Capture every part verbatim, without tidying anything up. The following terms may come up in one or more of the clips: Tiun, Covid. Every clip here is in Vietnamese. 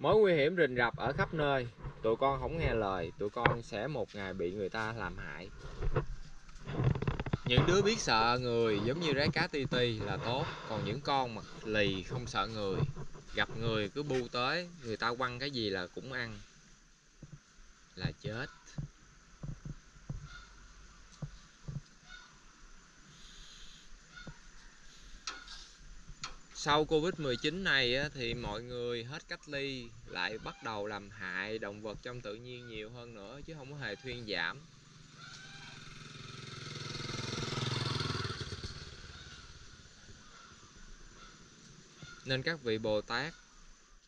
Mối nguy hiểm rình rập ở khắp nơi, tụi con không nghe lời, tụi con sẽ một ngày bị người ta làm hại. Những đứa biết sợ người giống như rái cá ti ti là tốt, còn những con mà lì không sợ người, gặp người cứ bu tới, người ta quăng cái gì là cũng ăn, là chết. Sau Covid mười chín này thì mọi người hết cách ly lại bắt đầu làm hại động vật trong tự nhiên nhiều hơn nữa, chứ không có hề thuyên giảm. Nên các vị Bồ Tát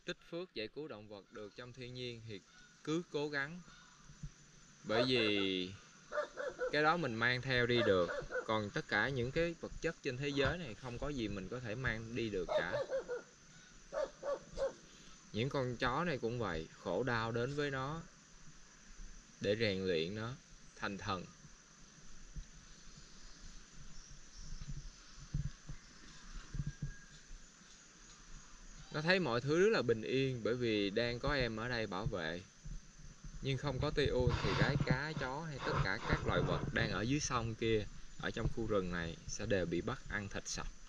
tích phước giải cứu động vật được trong thiên nhiên thì cứ cố gắng. Bởi vì cái đó mình mang theo đi được. Còn tất cả những cái vật chất trên thế giới này không có gì mình có thể mang đi được cả. Những con chó này cũng vậy, khổ đau đến với nó để rèn luyện nó thành thần. Nó thấy mọi thứ rất là bình yên bởi vì đang có em ở đây bảo vệ. Nhưng không có Tiun thì rái cá, chó hay tất cả các loài vật đang ở dưới sông kia, ở trong khu rừng này sẽ đều bị bắt ăn thịt sạch.